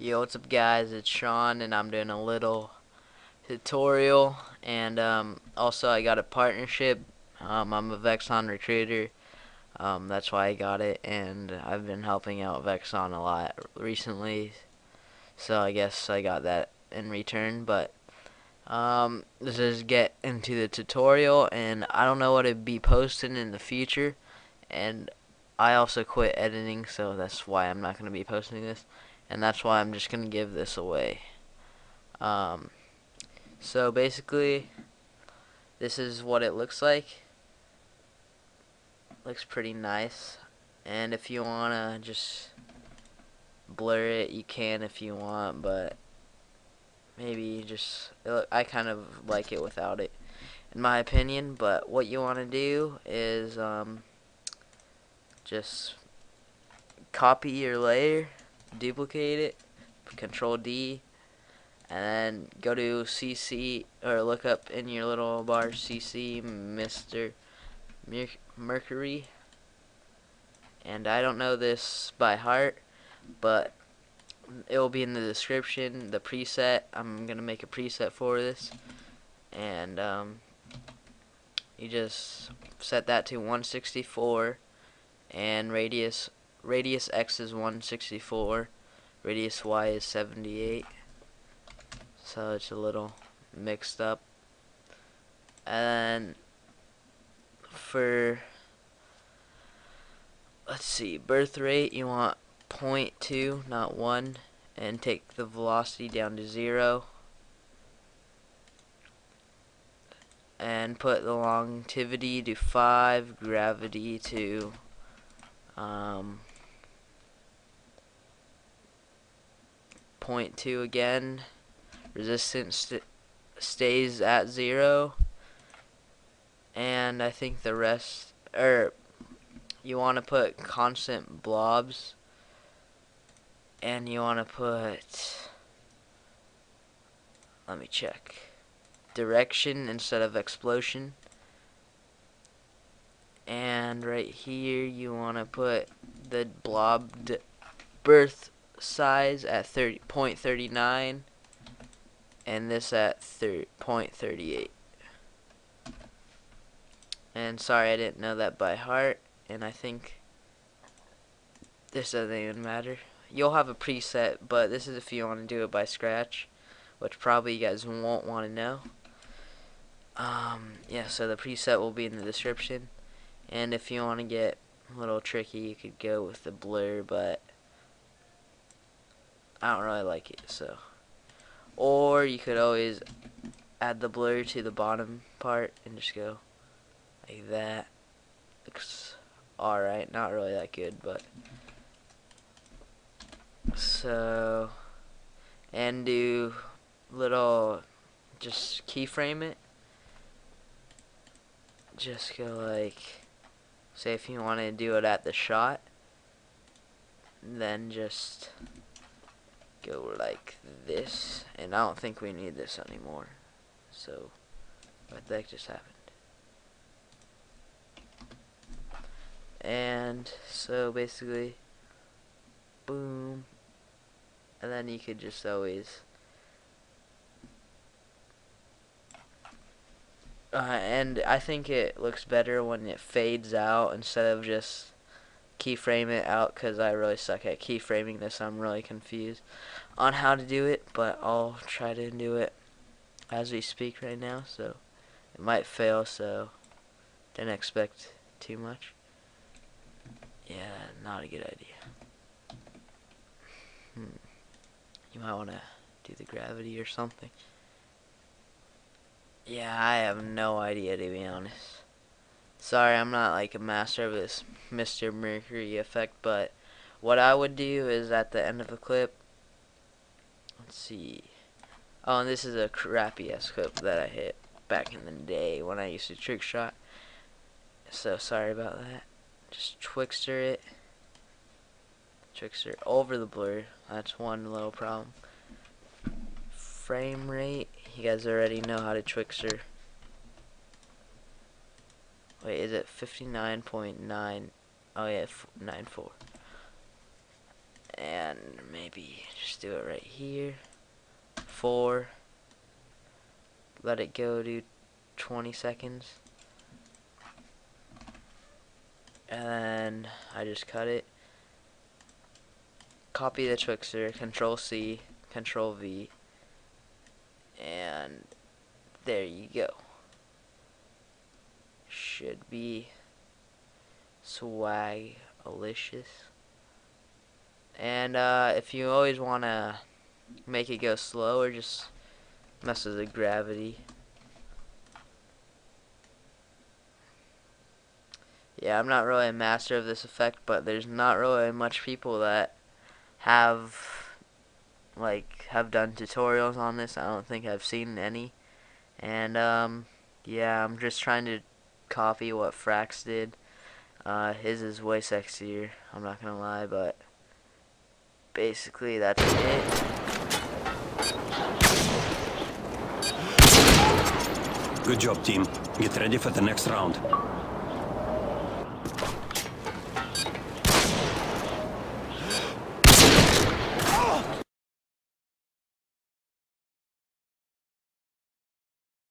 Yo, what's up guys, it's Sean and I'm doing a little tutorial, and also I got a partnership. I'm a Vexxon recruiter, that's why I got it, and I've been helping out Vexxon a lot recently, so I guess I got that in return. But let's just get into the tutorial, and I don't know what it'd be posting in the future, and I also quit editing, so that's why I'm not going to be posting this, and that's why I'm just going to give this away. So basically, this is what it looks like. Looks pretty nice, and if you wanna just blur it, you can if you want, but maybe just I kind of like it without it, in my opinion. But what you wanna do is just copy your layer, duplicate it, Control D, and then go to CC, or look up in your little bar, CC Mr. Mercury. And I don't know this by heart, but it will be in the description, the preset. I'm gonna make a preset for this, and you just set that to 164, and radius X is 164, radius Y is 78. So it's a little mixed up. And for, let's see, birth rate, you want 0.2, not 1, and take the velocity down to 0, and put the longevity to 5, gravity to 0.2 again. Resistance stays at 0, and I think the rest, you want to put constant blobs, and you want to put, let me check, direction instead of explosion. And right here you want to put the blob birth size at 0.39. And this at 0.38. And sorry, I didn't know that by heart. And I think this doesn't even matter. You'll have a preset, but this is if you want to do it by scratch, which probably you guys won't want to know. Yeah, so the preset will be in the description. And if you want to get a little tricky, you could go with the blur, but I don't really like it, so. Or you could always add the blur to the bottom part and just go like that. Looks alright, not really that good, but so, and do little, just keyframe it. Just go like, say if you want to do it at the shot, then just go like this, and I don't think we need this anymore, so what the heck just happened. And so basically, boom, and then you could just always and I think it looks better when it fades out instead of just keyframe it out, because I really suck at keyframing this. I'm really confused on how to do it, but I'll try to do it as we speak right now, so it might fail, so don't expect too much. Yeah, not a good idea. You might want to do the gravity or something. Yeah, I have no idea, to be honest. Sorry, I'm not like a master of this Mr. Mercury effect, but what I would do is at the end of the clip, let's see. Oh, and this is a crappy ass clip that I hit back in the day when I used to trick shot. So sorry about that. Just Twixtor it. Twixtor over the blur. That's one little problem. Frame rate. You guys already know how to Twixtor. Wait, is it 59.9? Oh yeah, 94. And maybe copy. Just do it right here. 4. Let it go to 20 seconds. And then I just cut it. Copy the Twixtor. Control C. Control V. And there you go. Should be swagalicious. And if you always want to make it go slow or just messes with gravity. Yeah, I'm not really a master of this effect, but there's not really much people that have done tutorials on this. I don't think I've seen any. And yeah, I'm just trying to copy what Frax did. His is way sexier, I'm not gonna lie, but basically that's it. Good job, team. Get ready for the next round.